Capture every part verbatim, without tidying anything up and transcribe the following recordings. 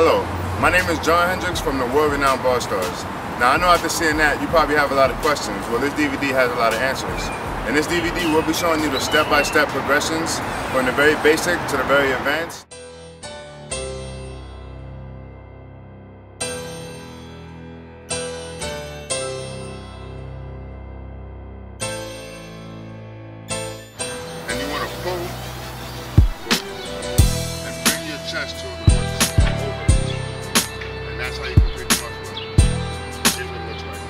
Hello, my name is John Hendricks from the world-renowned Bar Stars. Now I know after seeing that, you probably have a lot of questions. Well, this D V D has a lot of answers. In this D V D, we'll be showing you the step-by-step progressions from the very basic to the very advanced. And you want to pull and bring your chest to it. That's how you complete the muscle up. Here's what it looks like.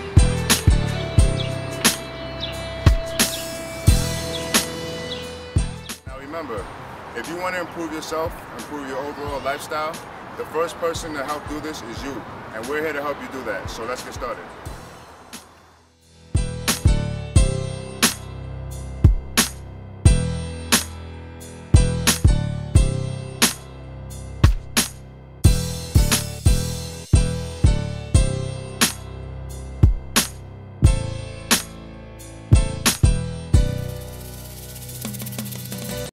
Now remember, if you want to improve yourself, improve your overall lifestyle, the first person to help do this is you. And we're here to help you do that. So let's get started.